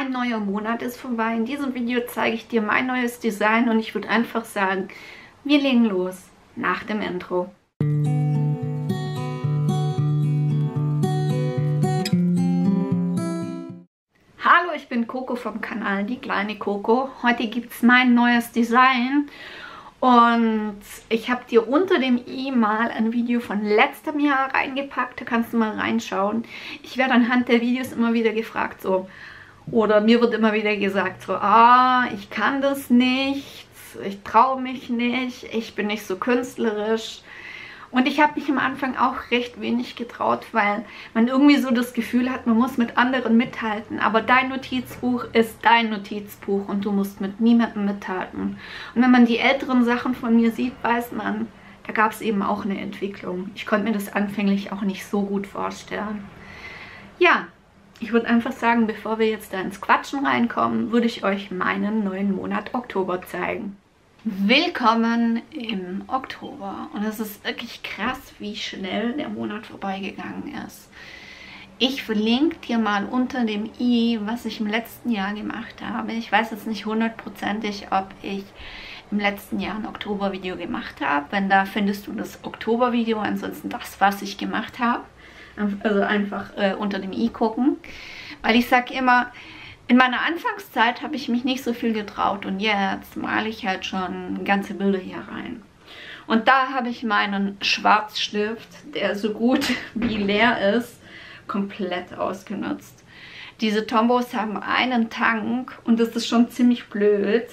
ein neuer Monat ist vorbei. In diesem Video zeige ich dir mein neues Design und ich würde einfach sagen, wir legen los nach dem Intro. Hallo, ich bin Coco vom Kanal Die kleine Coco. Heute gibt es mein neues Design. Und ich habe dir unter dem i mal ein Video von letztem Jahr reingepackt, da kannst du mal reinschauen. Ich werde anhand der Videos immer wieder gefragt, so, oder mir wird immer wieder gesagt, so, ich kann das nicht, ich traue mich nicht, ich bin nicht so künstlerisch. Und ich habe mich am Anfang auch recht wenig getraut, weil man irgendwie so das Gefühl hat, man muss mit anderen mithalten. Aber dein Notizbuch ist dein Notizbuch und du musst mit niemandem mithalten. Und wenn man die älteren Sachen von mir sieht, weiß man, da gab es eben auch eine Entwicklung. Ich konnte mir das anfänglich auch nicht so gut vorstellen. Ja, ich würde einfach sagen, bevor wir jetzt da ins Quatschen reinkommen, würde ich euch meinen neuen Monat Oktober zeigen. Willkommen im Oktober und es ist wirklich krass, wie schnell der Monat vorbeigegangen ist. Ich verlinke dir mal unter dem i, was ich im letzten Jahr gemacht habe. Ich weiß jetzt nicht hundertprozentig, ob ich im letzten Jahr ein Oktobervideo gemacht habe. Wenn da, findest du das Oktobervideo, ansonsten das, was ich gemacht habe. Also einfach unter dem i gucken, weil ich sage immer, in meiner Anfangszeit habe ich mich nicht so viel getraut und jetzt male ich halt schon ganze Bilder hier rein. Und da habe ich meinen Schwarzstift, der so gut wie leer ist, komplett ausgenutzt. Diese Tombows haben einen Tank und das ist schon ziemlich blöd,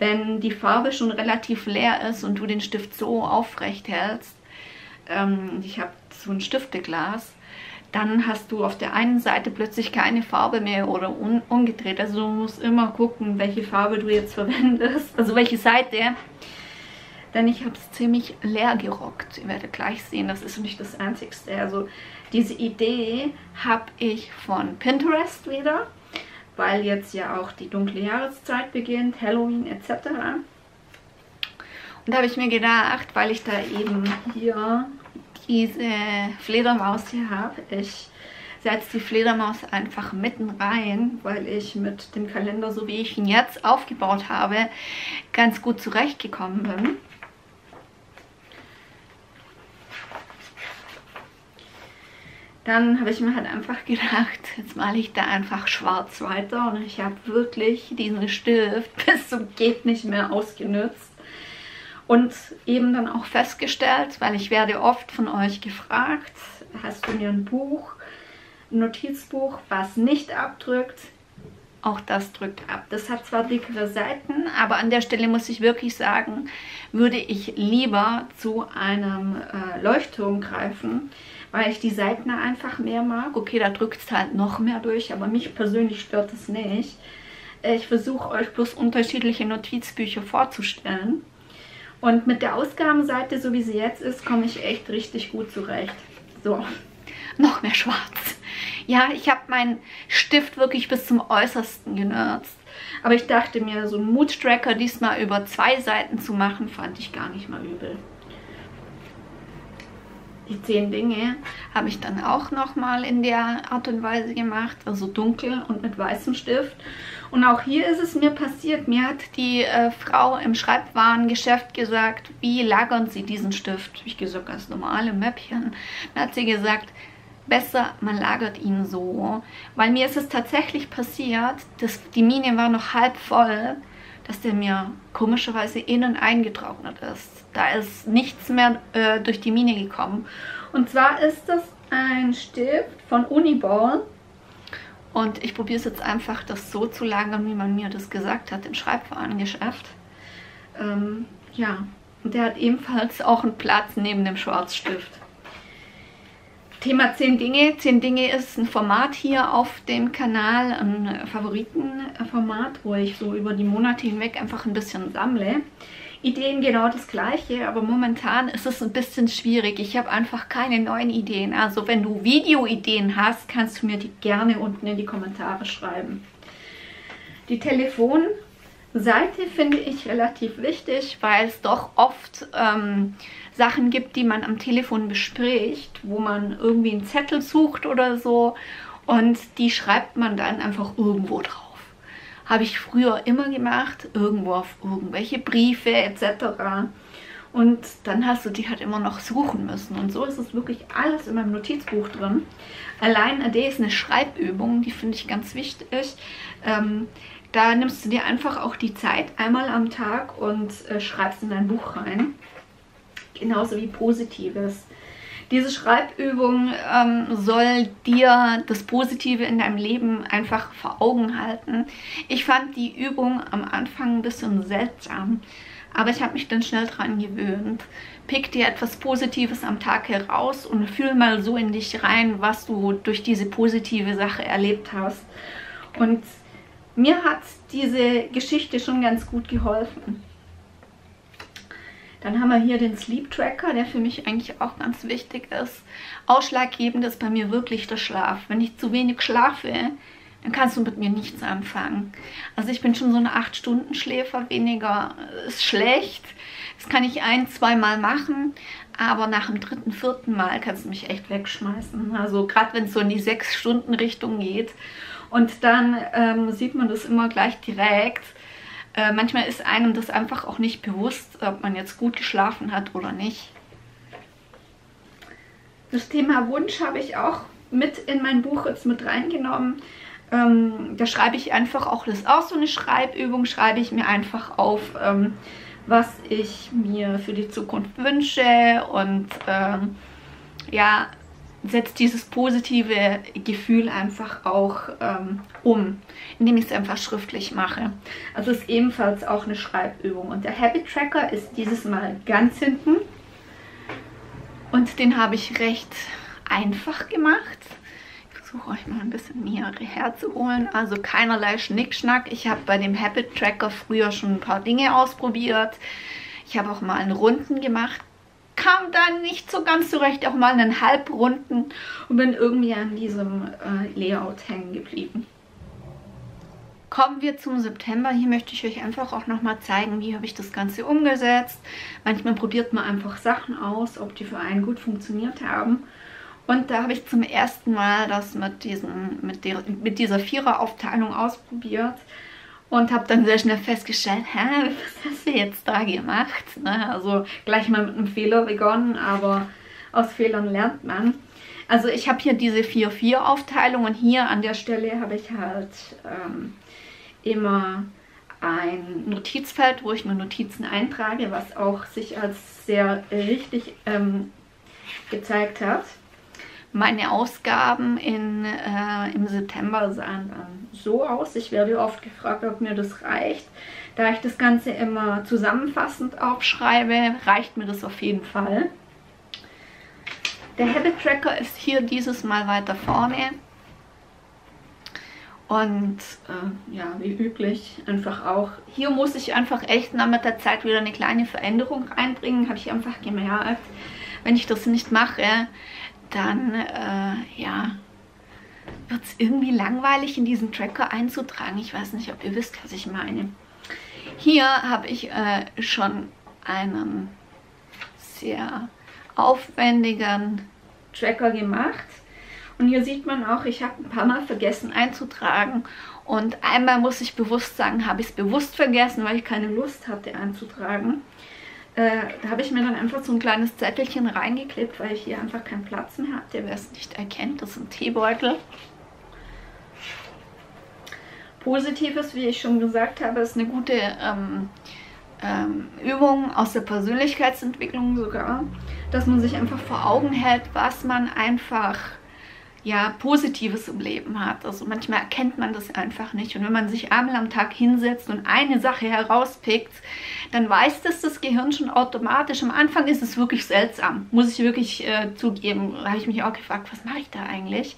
wenn die Farbe schon relativ leer ist und du den Stift so aufrecht hältst. Ich habe so ein Stifteglas. Dann hast du auf der einen Seite plötzlich keine Farbe mehr oder umgedreht. Also du musst immer gucken, welche Farbe du jetzt verwendest, also welche Seite. Denn ich habe es ziemlich leer gerockt. Ihr werdet gleich sehen, das ist nicht das Einzigste. Also diese Idee habe ich von Pinterest wieder, weil jetzt ja auch die dunkle Jahreszeit beginnt, Halloween etc. Und da habe ich mir gedacht, weil ich da eben hier diese Fledermaus hier habe. Ich setze die Fledermaus einfach mitten rein, weil ich mit dem Kalender, so wie ich ihn jetzt aufgebaut habe, ganz gut zurechtgekommen bin. Dann habe ich mir halt einfach gedacht, jetzt male ich da einfach schwarz weiter und ich habe wirklich diesen Stift bis zum geht nicht mehr ausgenutzt. Und eben dann auch festgestellt, weil ich werde oft von euch gefragt, hast du mir ein Buch, ein Notizbuch, was nicht abdrückt? Auch das drückt ab. Das hat zwar dickere Seiten, aber an der Stelle muss ich wirklich sagen, würde ich lieber zu einem Leuchtturm greifen, weil ich die Seiten einfach mehr mag. Okay, da drückt es halt noch mehr durch, aber mich persönlich stört es nicht. Ich versuche euch bloß unterschiedliche Notizbücher vorzustellen. Und mit der Ausgabenseite, so wie sie jetzt ist, komme ich echt richtig gut zurecht. So, noch mehr schwarz. Ja, ich habe meinen Stift wirklich bis zum Äußersten genutzt. Aber ich dachte mir, so einen Mood-Tracker diesmal über 2 Seiten zu machen, fand ich gar nicht mal übel. Die 10 Dinge habe ich dann auch nochmal in der Art und Weise gemacht, also dunkel und mit weißem Stift. Und auch hier ist es mir passiert, mir hat die Frau im Schreibwarengeschäft gesagt, wie lagern Sie diesen Stift? Ich gesagt, ganz normal im Mäppchen. Dann hat sie gesagt, besser man lagert ihn so. Weil mir ist es tatsächlich passiert, dass die Mine war noch halb voll, dass der mir komischerweise innen eingetrocknet ist. Da ist nichts mehr durch die Mine gekommen. Und zwar ist das ein Stift von Uniball. Und ich probiere es jetzt einfach, das so zu lagern, wie man mir das gesagt hat, im Schreibwarengeschäft. Ja, und der hat ebenfalls auch einen Platz neben dem Schwarzstift. Thema 10 Dinge. 10 Dinge ist ein Format hier auf dem Kanal, ein Favoritenformat, wo ich so über die Monate hinweg einfach ein bisschen sammle. Ideen genau das gleiche, aber momentan ist es ein bisschen schwierig. Ich habe einfach keine neuen Ideen. Also wenn du Videoideen hast, kannst du mir die gerne unten in die Kommentare schreiben. Die Telefonseite finde ich relativ wichtig, weil es doch oft Sachen gibt, die man am Telefon bespricht, wo man irgendwie einen Zettel sucht oder so und die schreibt man dann einfach irgendwo drauf. habe ich früher immer gemacht, irgendwo auf irgendwelche Briefe etc. Und dann hast du die halt immer noch suchen müssen. Und so ist es wirklich alles in meinem Notizbuch drin. Allein ist eine Schreibübung, die finde ich ganz wichtig. Da nimmst du dir einfach auch die Zeit einmal am Tag und schreibst in dein Buch rein. Genauso wie Positives. Diese Schreibübung soll dir das Positive in deinem Leben einfach vor Augen halten. Ich fand die Übung am Anfang ein bisschen seltsam, aber ich habe mich dann schnell dran gewöhnt. Pick dir etwas Positives am Tag heraus und fühl mal so in dich rein, was du durch diese positive Sache erlebt hast. Und mir hat diese Geschichte schon ganz gut geholfen. Dann haben wir hier den Sleep Tracker, der für mich eigentlich auch ganz wichtig ist. Ausschlaggebend ist bei mir wirklich der Schlaf. Wenn ich zu wenig schlafe, dann kannst du mit mir nichts anfangen. Also ich bin schon so eine 8-Stunden-Schläfer, weniger ist schlecht. Das kann ich ein-, zweimal machen, aber nach dem dritten, vierten Mal kannst du mich echt wegschmeißen. Also gerade wenn es so in die 6-Stunden-Richtung geht. Und dann sieht man das immer gleich direkt. Manchmal ist einem das einfach auch nicht bewusst, ob man jetzt gut geschlafen hat oder nicht. Das Thema Wunsch habe ich auch mit in mein Buch jetzt mit reingenommen. Da schreibe ich einfach auch, das ist auch so eine Schreibübung, schreibe ich mir einfach auf, was ich mir für die Zukunft wünsche und ja, setze dieses positive Gefühl einfach auch um, indem ich es einfach schriftlich mache. Also ist ebenfalls auch eine Schreibübung. Und der Habit Tracker ist dieses Mal ganz hinten und den habe ich recht einfach gemacht. Versuche euch mal ein bisschen näher herzuholen. Also keinerlei Schnickschnack. Ich habe bei dem Habit Tracker früher schon ein paar Dinge ausprobiert. Ich habe auch mal einen Runden gemacht. Kam dann nicht so ganz zurecht, auch mal einen Halbrunden und bin irgendwie an diesem Layout hängen geblieben. Kommen wir zum September. Hier möchte ich euch einfach auch nochmal zeigen, wie habe ich das Ganze umgesetzt. Manchmal probiert man einfach Sachen aus, ob die für einen gut funktioniert haben. Und da habe ich zum ersten Mal das mit dieser Vierer-Aufteilung ausprobiert und habe dann sehr schnell festgestellt, hä, was hast du jetzt da gemacht? Na, also gleich mal mit einem Fehler begonnen, aber aus Fehlern lernt man. Also ich habe hier diese 4-4-Aufteilung und hier an der Stelle habe ich halt immer ein Notizfeld, wo ich mir Notizen eintrage, was auch sich als sehr richtig gezeigt hat. Meine Ausgaben im September sahen dann so aus. Ich werde oft gefragt, ob mir das reicht. Da ich das Ganze immer zusammenfassend aufschreibe, reicht mir das auf jeden Fall. Der Habit Tracker ist hier dieses Mal weiter vorne. Und ja, wie üblich einfach auch. Hier muss ich einfach echt nach der Zeit wieder eine kleine Veränderung reinbringen. Habe ich einfach gemerkt, wenn ich das nicht mache, dann ja, wird es irgendwie langweilig, in diesen Tracker einzutragen. Ich weiß nicht, ob ihr wisst, was ich meine. Hier habe ich schon einen sehr aufwendigen Tracker gemacht. Und hier sieht man auch, ich habe ein paar Mal vergessen einzutragen. Und einmal muss ich bewusst sagen, habe ich es bewusst vergessen, weil ich keine Lust hatte einzutragen. Da habe ich mir dann einfach so ein kleines Zettelchen reingeklebt, weil ich hier einfach keinen Platz mehr hatte. Wer es nicht erkennt, das ist ein Teebeutel. Positives, wie ich schon gesagt habe, ist eine gute Übung aus der Persönlichkeitsentwicklung sogar, dass man sich einfach vor Augen hält, was man einfach ja Positives im Leben hat. Also manchmal erkennt man das einfach nicht. Und wenn man sich einmal am Tag hinsetzt und eine Sache herauspickt, dann weiß das Gehirn schon automatisch. Am Anfang ist es wirklich seltsam, muss ich wirklich zugeben. Da habe ich mich auch gefragt, was mache ich da eigentlich?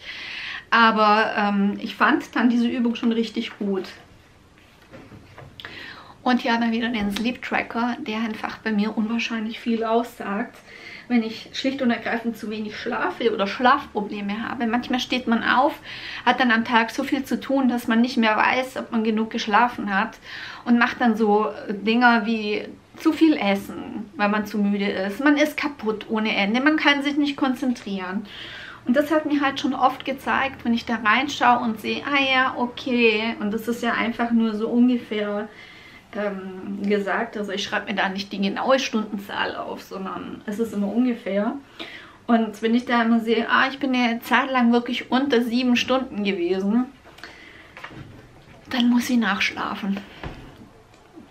Aber ich fand dann diese Übung schon richtig gut. Und hier haben wir wieder den Sleep Tracker, der einfach bei mir unwahrscheinlich viel aussagt. Wenn ich schlicht und ergreifend zu wenig schlafe oder Schlafprobleme habe. Manchmal steht man auf, hat dann am Tag so viel zu tun, dass man nicht mehr weiß, ob man genug geschlafen hat und macht dann so Dinger wie zu viel essen, weil man zu müde ist. Man ist kaputt ohne Ende, man kann sich nicht konzentrieren. Und das hat mir halt schon oft gezeigt, wenn ich da reinschaue und sehe, ah ja, okay. Und das ist ja einfach nur so ungefähr gesagt. Also ich schreibe mir da nicht die genaue Stundenzahl auf, sondern es ist immer ungefähr. Und wenn ich da immer sehe, ah, ich bin ja eine Zeit lang wirklich unter 7 Stunden gewesen, dann muss ich nachschlafen.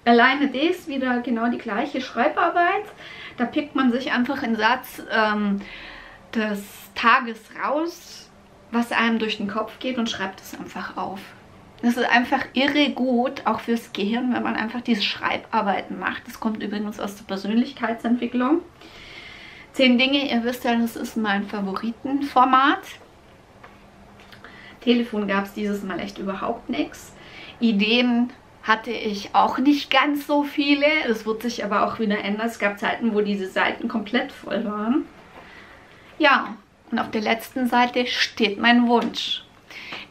Alleine das wieder genau die gleiche Schreibarbeit. Da pickt man sich einfach einen Satz des Tages raus, was einem durch den Kopf geht, und schreibt es einfach auf. Das ist einfach irre gut, auch fürs Gehirn, wenn man einfach diese Schreibarbeiten macht. Das kommt übrigens aus der Persönlichkeitsentwicklung. 10 Dinge, ihr wisst ja, das ist mein Favoritenformat. Telefon gab es dieses Mal echt überhaupt nichts. Ideen hatte ich auch nicht ganz so viele. Das wird sich aber auch wieder ändern. Es gab Zeiten, wo diese Seiten komplett voll waren. Ja, und auf der letzten Seite steht mein Wunsch.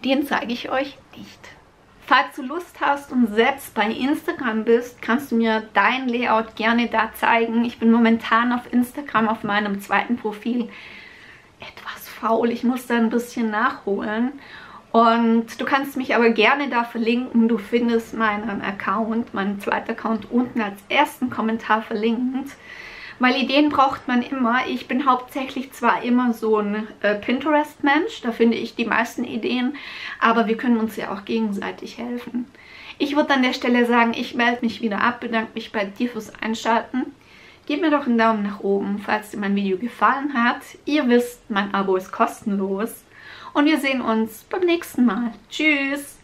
Den zeige ich euch nicht. Falls du Lust hast und selbst bei Instagram bist, kannst du mir dein Layout gerne da zeigen. Ich bin momentan auf Instagram auf meinem zweiten Profil etwas faul. Ich muss da ein bisschen nachholen. Und du kannst mich aber gerne da verlinken. Du findest meinen Account, meinen zweiten Account unten als ersten Kommentar verlinkt. Weil Ideen braucht man immer. Ich bin hauptsächlich zwar immer so ein Pinterest-Mensch, da finde ich die meisten Ideen, aber wir können uns ja auch gegenseitig helfen. Ich würde an der Stelle sagen, ich melde mich wieder ab, bedanke mich bei dir fürs Einschalten. Gebt mir doch einen Daumen nach oben, falls dir mein Video gefallen hat. Ihr wisst, mein Abo ist kostenlos. Und wir sehen uns beim nächsten Mal. Tschüss!